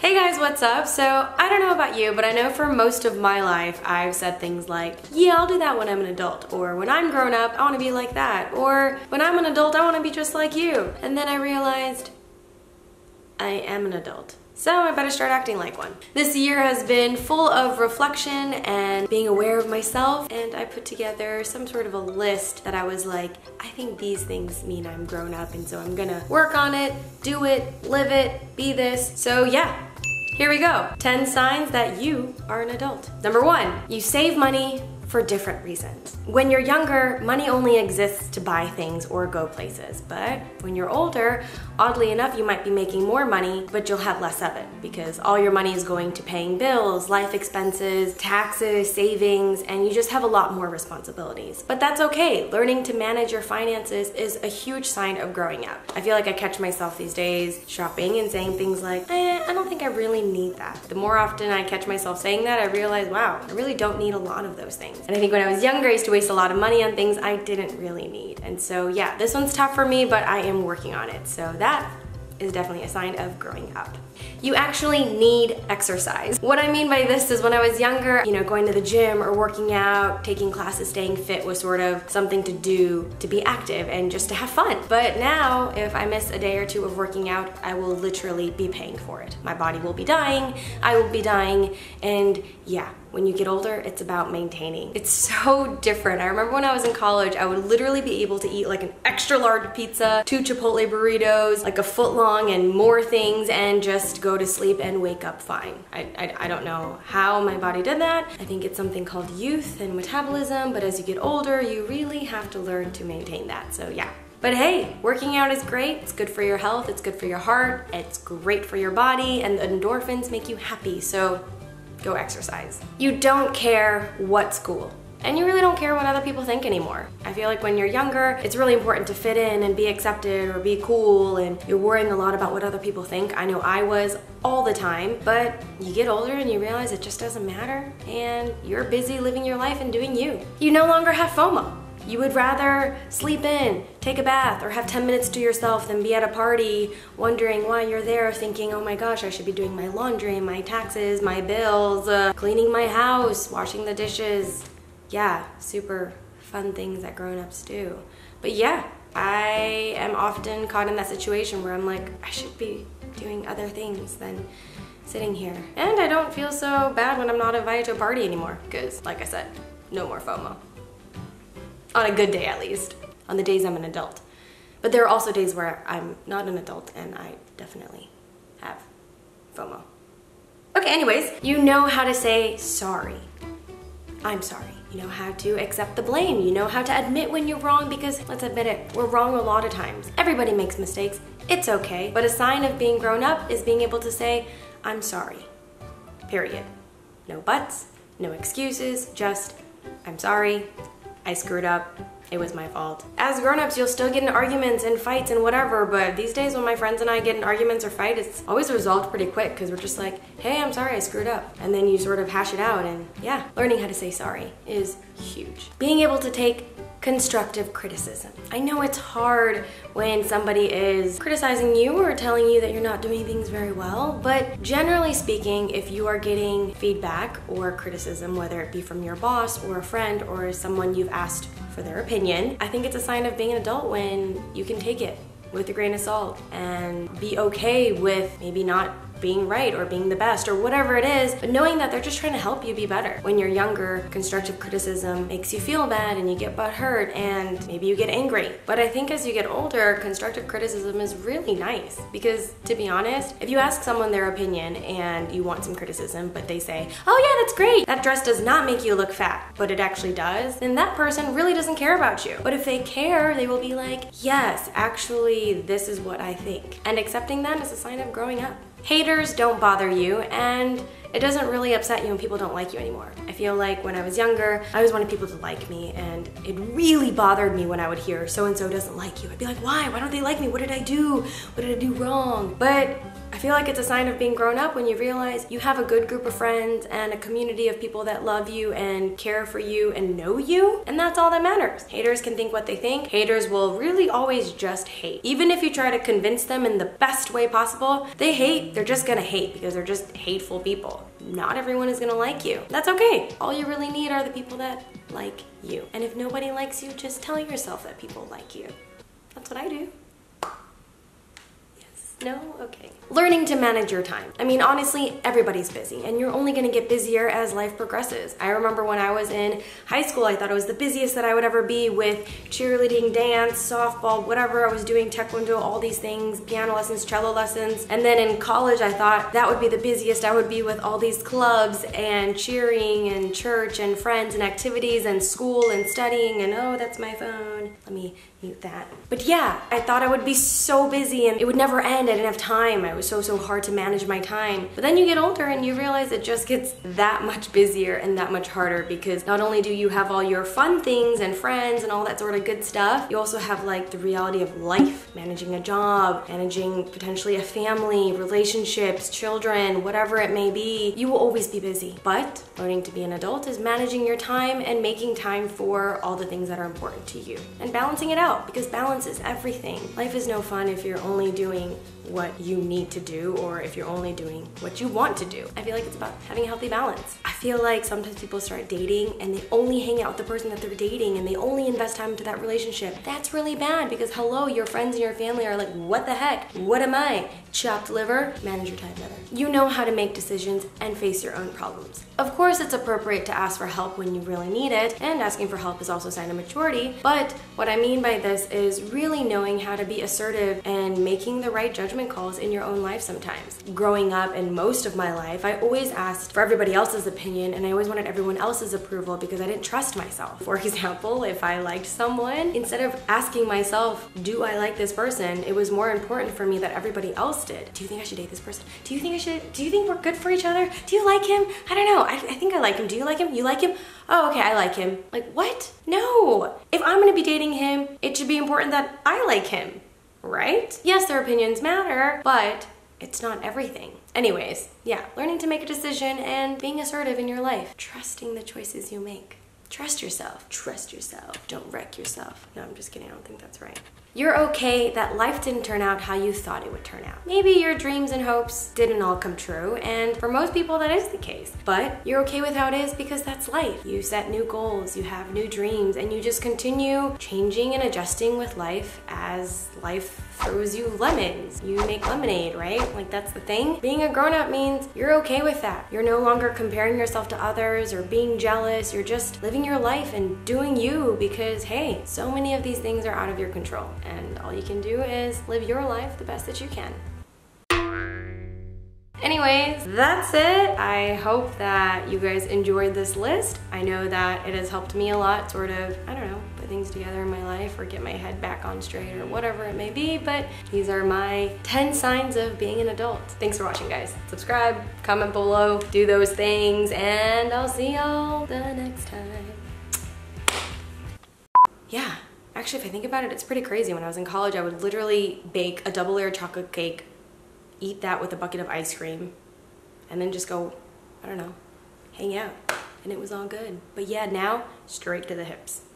Hey guys, what's up? So I don't know about you, but I know for most of my life I've said things like, yeah, I'll do that when I'm an adult, or when I'm grown up, I want to be like that, or when I'm an adult, I want to be just like you. And then I realized I am an adult. So I better start acting like one. This year has been full of reflection and being aware of myself, and I put together some sort of a list that I was like, I think these things mean I'm grown up, and so I'm gonna work on it, do it, live it, be this. So yeah, here we go. 10 signs that you are an adult. Number 1, you save money for different reasons. When you're younger, money only exists to buy things or go places, but when you're older, oddly enough, you might be making more money, but you'll have less of it because all your money is going to paying bills, life expenses, taxes, savings, and you just have a lot more responsibilities. But that's okay. Learning to manage your finances is a huge sign of growing up. I feel like I catch myself these days shopping and saying things like, I don't think I really need that. The more often I catch myself saying that, I realize, wow, I really don't need a lot of those things. And I think when I was younger, I used to waste a lot of money on things I didn't really need. And so yeah, this one's tough for me, but I am working on it. So that is definitely a sign of growing up. You actually need exercise. What I mean by this is when I was younger, you know, going to the gym or working out, taking classes, staying fit was sort of something to do to be active and just to have fun. But now, if I miss a day or two of working out, I will literally be paying for it. My body will be dying, I will be dying, and yeah. When you get older, it's about maintaining. It's so different. I remember when I was in college, I would literally be able to eat like an extra large pizza, 2 Chipotle burritos, like a foot long and more things, and just go to sleep and wake up fine. I don't know how my body did that. I think it's something called youth and metabolism, but as you get older, you really have to learn to maintain that, so yeah. But hey, working out is great. It's good for your health, it's good for your heart, it's great for your body, and the endorphins make you happy, so go exercise. You don't care what's cool. And you really don't care what other people think anymore. I feel like when you're younger, it's really important to fit in and be accepted or be cool, and you're worrying a lot about what other people think. I know I was all the time, but you get older and you realize it just doesn't matter, and you're busy living your life and doing you. You no longer have FOMO. You would rather sleep in, take a bath, or have 10 minutes to yourself than be at a party wondering why you're there, thinking, oh my gosh, I should be doing my laundry, my taxes, my bills, cleaning my house, washing the dishes. Yeah, super fun things that grown-ups do. But yeah, I am often caught in that situation where I'm like, I should be doing other things than sitting here. And I don't feel so bad when I'm not invited to a party anymore, because like I said, no more FOMO. On a good day, at least. On the days I'm an adult. But there are also days where I'm not an adult, and I definitely have FOMO. Okay, anyways, you know how to say sorry. I'm sorry. You know how to accept the blame. You know how to admit when you're wrong, because let's admit it, we're wrong a lot of times. Everybody makes mistakes. It's okay. But a sign of being grown up is being able to say, I'm sorry. Period. No buts, no excuses, just, I'm sorry. I screwed up. It was my fault. As grown-ups, you'll still get in arguments and fights and whatever, but these days when my friends and I get in arguments or fight, it's always resolved pretty quick because we're just like, hey, I'm sorry, I screwed up. And then you sort of hash it out, and yeah, learning how to say sorry is huge. Being able to take constructive criticism. I know it's hard when somebody is criticizing you or telling you that you're not doing things very well, but generally speaking, if you are getting feedback or criticism, whether it be from your boss or a friend or someone you've asked for their opinion, I think it's a sign of being an adult when you can take it with a grain of salt and be okay with maybe not being right or being the best or whatever it is, but knowing that they're just trying to help you be better. When you're younger, constructive criticism makes you feel bad and you get butthurt and maybe you get angry. But I think as you get older, constructive criticism is really nice because, to be honest, if you ask someone their opinion and you want some criticism, but they say, oh yeah, that's great, that dress does not make you look fat, but it actually does, then that person really doesn't care about you. But if they care, they will be like, yes, actually, this is what I think. And accepting that is a sign of growing up. Haters don't bother you, and it doesn't really upset you when people don't like you anymore. I feel like when I was younger, I always wanted people to like me, and it really bothered me when I would hear so-and-so doesn't like you. I'd be like, why? Why don't they like me? What did I do? What did I do wrong? But I I feel like it's a sign of being grown up when you realize you have a good group of friends and a community of people that love you and care for you and know you, and that's all that matters. Haters can think what they think. Haters will really always just hate. Even if you try to convince them in the best way possible, they hate, they're just gonna hate because they're just hateful people. Not everyone is gonna like you. That's okay. All you really need are the people that like you. And if nobody likes you, just tell yourself that people like you. That's what I do. No? Okay. Learning to manage your time. I mean, honestly, everybody's busy, and you're only gonna get busier as life progresses. I remember when I was in high school, I thought it was the busiest that I would ever be with cheerleading, dance, softball, whatever I was doing, taekwondo, all these things, piano lessons, cello lessons. And then in college, I thought that would be the busiest I would be with all these clubs and cheering and church and friends and activities and school and studying and oh, that's my phone. Let me mute that. But yeah, I thought I would be so busy and it would never end. I didn't have time. It was so hard to manage my time. But then you get older and you realize it just gets that much busier and that much harder, because not only do you have all your fun things and friends and all that sort of good stuff, you also have like the reality of life, managing a job, managing potentially a family, relationships, children, whatever it may be. You will always be busy. But learning to be an adult is managing your time and making time for all the things that are important to you and balancing it out, because balance is everything. Life is no fun if you're only doing what you need to do or if you're only doing what you want to do. I feel like it's about having a healthy balance. I feel like sometimes people start dating and they only hang out with the person that they're dating and they only invest time into that relationship. That's really bad, because hello, your friends and your family are like, what the heck? What am I? Chopped liver? Manage your time better. You know how to make decisions and face your own problems. Of course, it's appropriate to ask for help when you really need it, and asking for help is also a sign of maturity, but what I mean by this is really knowing how to be assertive and making the right judgment calls in your own life sometimes. Growing up and most of my life, I always asked for everybody else's opinion and I always wanted everyone else's approval because I didn't trust myself. For example, if I liked someone, instead of asking myself, do I like this person? It was more important for me that everybody else did. Do you think I should date this person? Do you think we're good for each other? Do you like him? I don't know. I think I like him. Do you like him? You like him? Oh, okay, I like him. Like, what? No. If I'm gonna be dating him, it should be important that I like him. Right? Yes, their opinions matter, but it's not everything. Anyways, yeah, learning to make a decision and being assertive in your life. Trusting the choices you make. Trust yourself. Trust yourself. Don't wreck yourself. No, I'm just kidding. I don't think that's right. You're okay that life didn't turn out how you thought it would turn out. Maybe your dreams and hopes didn't all come true, and for most people that is the case. But you're okay with how it is because that's life. You set new goals, you have new dreams, and you just continue changing and adjusting with life as life throws you lemons. You make lemonade, right? Like, that's the thing. Being a grown-up means you're okay with that. You're no longer comparing yourself to others or being jealous. You're just living your life and doing you, because hey, so many of these things are out of your control. And all you can do is live your life the best that you can. Anyways, that's it. I hope that you guys enjoyed this list. I know that it has helped me a lot, sort of, I don't know, put things together in my life or get my head back on straight or whatever it may be, but these are my 10 signs of being an adult. Thanks for watching, guys. Subscribe, comment below, do those things, and I'll see y'all the next time. Yeah. Actually, if I think about it, it's pretty crazy. When I was in college, I would literally bake a double-layered chocolate cake, eat that with a bucket of ice cream, and then just go, I don't know, hang out. And it was all good. But yeah, now, straight to the hips.